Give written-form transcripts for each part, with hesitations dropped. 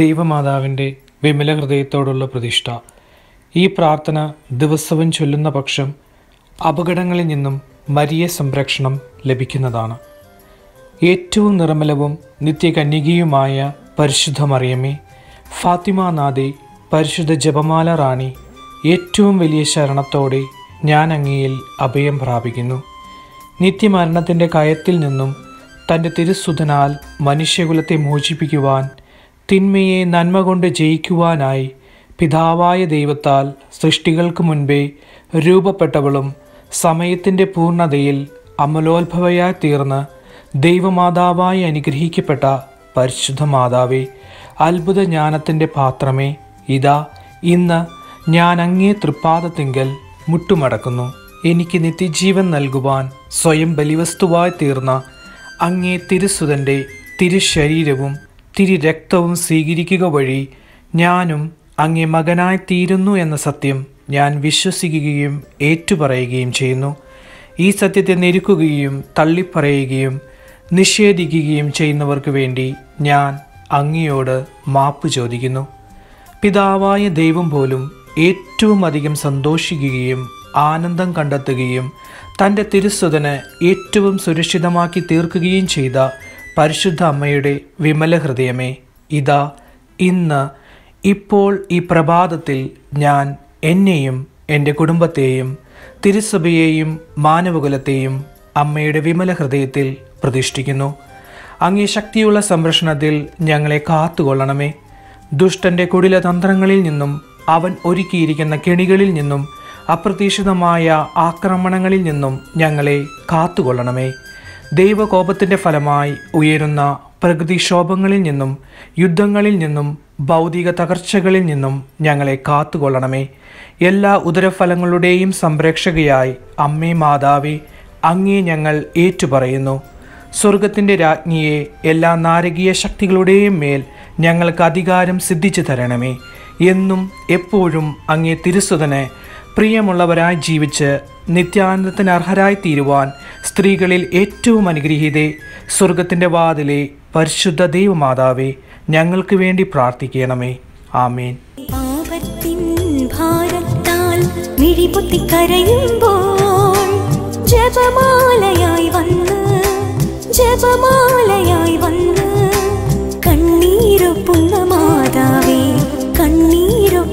ദൈവമാതാവിൻ്റെ വിമല ഹൃദയത്തോടുള്ള പ്രതിഷ്ഠ. ഈ പ്രാർത്ഥന ദിവസവും ചൊല്ലുന്ന പക്ഷം അപകടങ്ങളിൽ നിന്നും വലിയ സംരക്ഷണം ലഭിക്കുന്നതാണ്. ഏറ്റവും നിർമ്മലവും നിത്യകന്യകയുമായ പരിശുദ്ധ മറിയമേ, ഫാത്തിമ നാദേ, പരിശുദ്ധ ജപമാല റാണി, ഏറ്റവും വലിയ ശരണത്തോടെ ഞാൻ അങ്ങയിൽ അഭയം പ്രാപിക്കുന്നു. നിത്യമരണത്തിൻ്റെ കയത്തിൽ നിന്നും തൻ്റെ തിരുസുധനാൽ മനുഷ്യകുലത്തെ മോചിപ്പിക്കുവാൻ, തിന്മയെ നന്മ കൊണ്ട് ജയിക്കുവാനായി പിതാവായ ദൈവത്താൽ സൃഷ്ടികൾക്ക് മുൻപേ രൂപപ്പെട്ടവളും സമയത്തിൻ്റെ പൂർണ്ണതയിൽ അമലോത്ഭവയായി തീർന്ന് ദൈവമാതാവായി അനുഗ്രഹിക്കപ്പെട്ട പരിശുദ്ധ മാതാവേ, അത്ഭുത ജ്ഞാനത്തിൻ്റെ പാത്രമേ, ഇതാ ഇന്ന് ഞാൻ അങ്ങേ തൃപ്പാദത്തിങ്കൽ മുട്ടുമടക്കുന്നു. എനിക്ക് നിത്യജീവൻ നൽകുവാൻ സ്വയം ബലിവസ്തുവായി തീർന്ന അങ്ങേ തിരുസുതൻ്റെ തിരുശരീരവും തിരുരക്തവും സ്വീകരിക്കുക വഴി ഞാനും അങ്ങേ മകനായി തീരുന്നു എന്ന സത്യം ഞാൻ വിശ്വസിക്കുകയും ഏറ്റുപറയുകയും ചെയ്യുന്നു. ഈ സത്യത്തെ ഞെരുക്കുകയും തള്ളിപ്പറയുകയും നിഷേധിക്കുകയും ചെയ്യുന്നവർക്ക് വേണ്ടി ഞാൻ അങ്ങയോട് മാപ്പ് ചോദിക്കുന്നു. പിതാവായ ദൈവം പോലും ഏറ്റവും അധികം സന്തോഷിക്കുകയും ആനന്ദം കണ്ടെത്തുകയും തൻ്റെ തിരുസുതനെ ഏറ്റവും സുരക്ഷിതമാക്കി തീർക്കുകയും ചെയ്ത പരിശുദ്ധ അമ്മയുടെ വിമല ഹൃദയമേ, ഇതാ ഇന്ന് ഇപ്പോൾ ഈ പ്രഭാതത്തിൽ ഞാൻ എന്നെയും എൻ്റെ കുടുംബത്തെയും തിരുസഭയെയും മാനവകുലത്തെയും അമ്മയുടെ വിമല ഹൃദയത്തിൽ പ്രതിഷ്ഠിക്കുന്നു. അങ്ങേ ശക്തിയുള്ള സംരക്ഷണത്തിൽ ഞങ്ങളെ കാത്തുകൊള്ളണമേ. ദുഷ്ടൻ്റെ കുടിലതന്ത്രങ്ങളിൽ നിന്നും, അവൻ ഒരുക്കിയിരിക്കുന്ന കെണികളിൽ നിന്നും, അപ്രതീക്ഷിതമായ ആക്രമണങ്ങളിൽ നിന്നും ഞങ്ങളെ കാത്തുകൊള്ളണമേ. ദൈവകോപത്തിൻ്റെ ഫലമായി ഉയരുന്ന പ്രകൃതിക്ഷോഭങ്ങളിൽ നിന്നും, യുദ്ധങ്ങളിൽ നിന്നും, ഭൗതിക തകർച്ചകളിൽ നിന്നും ഞങ്ങളെ കാത്തുകൊള്ളണമേ. എല്ലാ ഉദരഫലങ്ങളുടെയും സംരക്ഷകയായി അമ്മേ മാതാവേ, അങ്ങേ ഞങ്ങൾ ഏറ്റുപറയുന്നു. സ്വർഗത്തിൻ്റെ രാജ്ഞിയെ, എല്ലാ നാരകീയ ശക്തികളുടെയും മേൽ ഞങ്ങൾക്ക് അധികാരം സിദ്ധിച്ചു തരണമേ. എന്നും എപ്പോഴും അങ്ങേ തിരുസുതനെ പ്രിയമുള്ളവരായി ജീവിച്ച് നിത്യാനന്ദത്തിന് അർഹരായി തീരുവാൻ സ്ത്രീകളിൽ ഏറ്റവും അനുഗ്രഹീതേ, സ്വർഗത്തിൻ്റെ വാതിലെ പരിശുദ്ധ ദൈവമാതാവേ, ഞങ്ങൾക്ക് വേണ്ടി പ്രാർത്ഥിക്കണമേ. ആമേൻ. കണ്ണീരൊപ്പുന്ന മാതാവേ, തന്നുള്ളം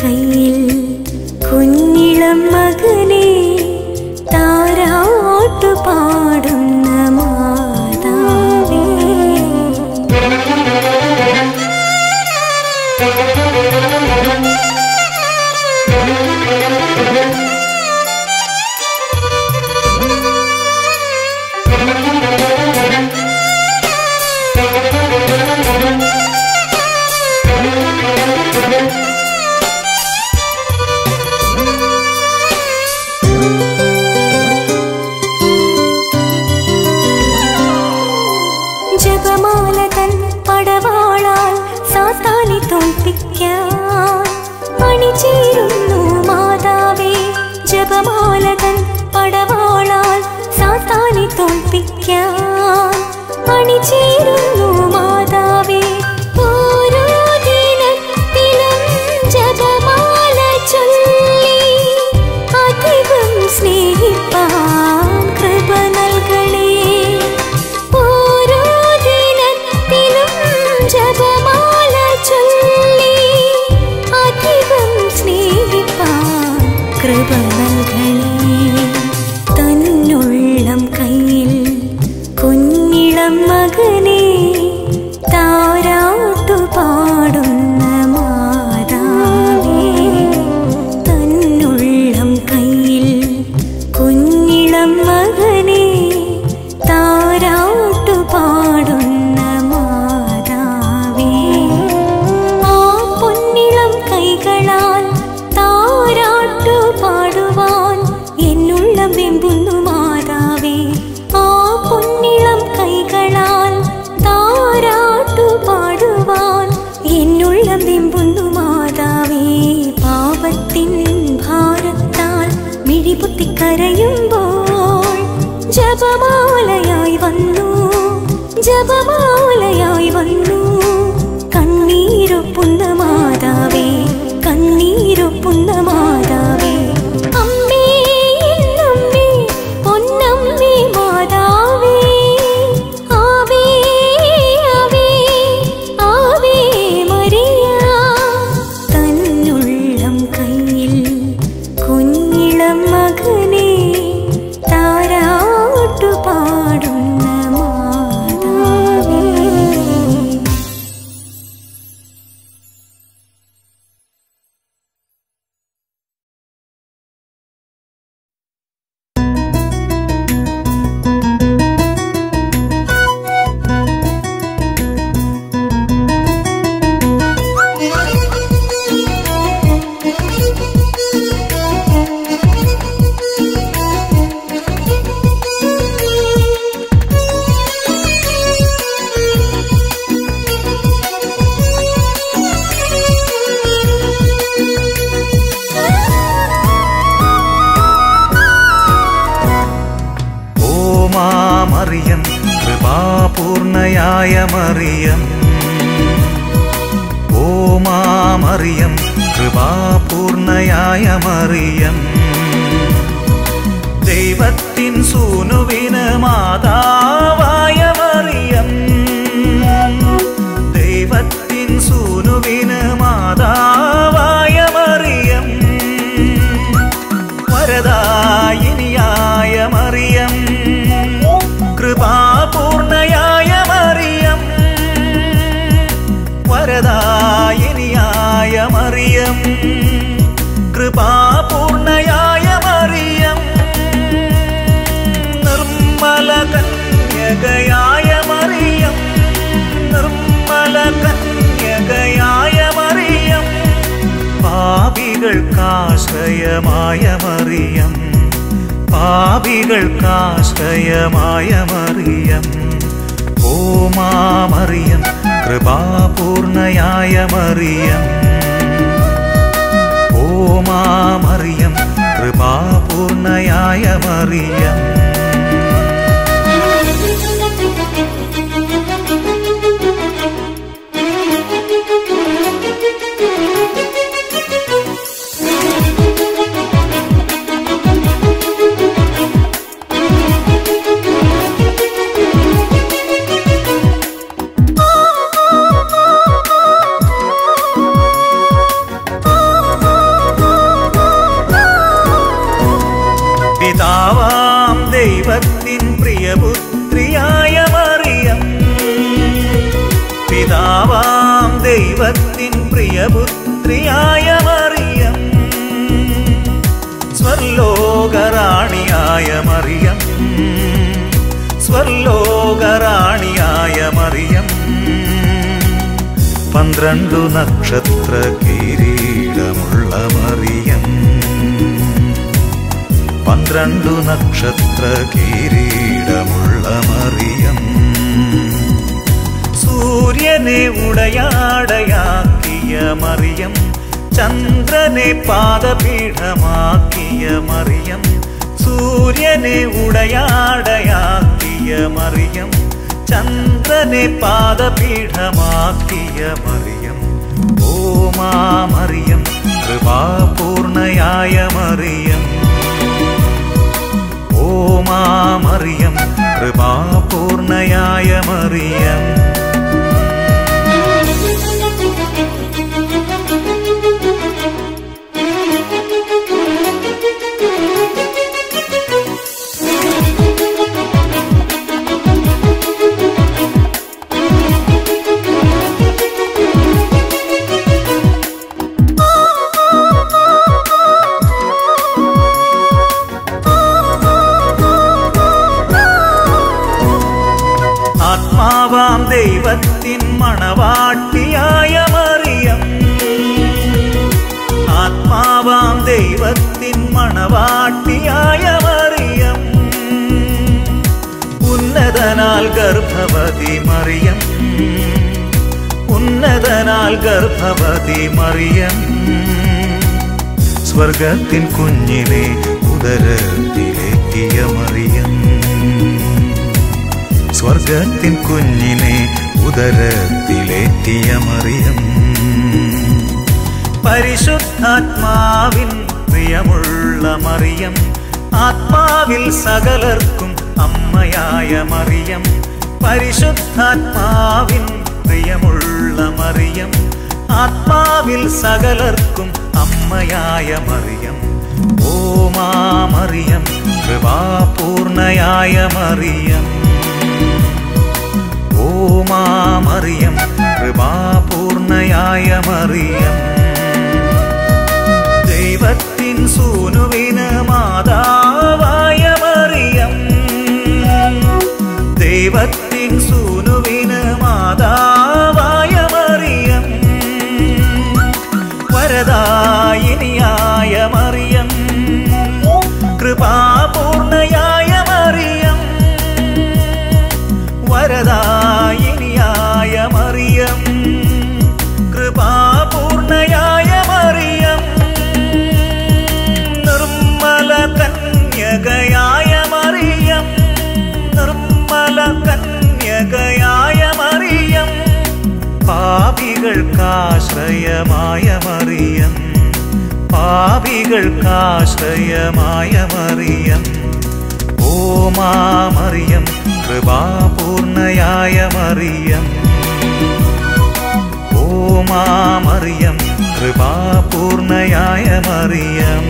കയ്യിൽ കാലബോലതൻ പടവോളാൽ സാത്താനെ തോൽപ്പിക്കാൻ അണിചേരുന്നു മാതാവേ ഓരോ ദിനത്തിലും ജപമാല ചൊല്ലി അധികം സ്നേഹിപ്പാൻ കൃപ നൽകണേ ഓരോ ദിനത്തിലും ജപമാല ചൊല്ലി അധികം സ്നേഹിപ്പാൻ കൃപ നൽകണേ തന്നുള്ളം കയ്യിൽ കുഞ്ഞിളം മകനെ താരാട്ടു പാടുന്ന മാതാവേ തന്നുള്ളം കയ്യിൽ കുഞ്ഞിളം മകനെ താരാട്ടു പാടുന്ന മാതാവേ ആ പൊന്നിളം കൈകളാൽ താരാട്ടു പാടുവാൻ എന്നുള്ളം വെമ്പുന്നു മാതാവേ ആ പൊന്നിളം കൈകളാൽ താരാട്ടു പാടുവാൻ എന്നുള്ളം വെമ്പുന്നു മാതാവേ പാപത്തിൻ ഭാരത്താൽ മിഴിപൊത്തി കരയുമ്പോൾ ജപമാലയായി വന്നു കണ്ണീരൊപ്പുന്ന മാതാവേ കണ്ണീരൊപ്പുന്ന മാതാവേ ചന്ദ്രനെ പാദപീഠമാക്കിയ മറിയം സൂര്യനെ ഉടയാടയാക്കിയ മറിയം ചന്ദ്രനെ പാദപീഠമാക്കിയ മറിയം ഓ മാ മറിയം കൃപാപൂർണയായ മറിയം ഓ മാ മറിയം കൃപാപൂർണയായ മറിയം दैवत्तिन मणवाट्टियाय मरियम आत्मावाम दैवत्तिन मणवाट्टियाय मरियम उन्नतनाल गर्भवती मरियम स्वर्गत्तिन कुञ्ञिने उदरत्तिलेक्किय मरियम സ്വർഗ്ഗത്തിൻ കുഞ്ഞിനെ ഉദരത്തിലേറ്റിയ മറിയം പരിശുദ്ധാത്മാവിൻ പ്രിയമുള്ള മറിയം ആത്മാവിൽ സകലർക്കും അമ്മയായ മറിയം പരിശുദ്ധാത്മാവിൻ പ്രിയമുള്ള മറിയം ആത്മാവിൽ സകലർക്കും അമ്മയായ മറിയം ഓ മാ മറിയം കൃപാപൂർണയായ മറിയം ओ मा मरियम कृपापूर्णयाय मरियम दैवत्तिन सूनुविन मातावाय मरियम दैवत्तिन सूनुविन मातावाय मरियम वरदायिनियाय मरियम कृपापूर्णयाय मरियम वरदा कृपापूर्णयाय मरियम निर्मलकन्यकयाय मरियम निर्मलकन्यकयाय मरियम पापिकल्काश्रयमाय मरियम पापिकल्काश्रयमाय मरियम ओ मा मरियम कृपापूर्णयाय मरियम ओ मा मरियम कृपापूर्णयाय मरियम।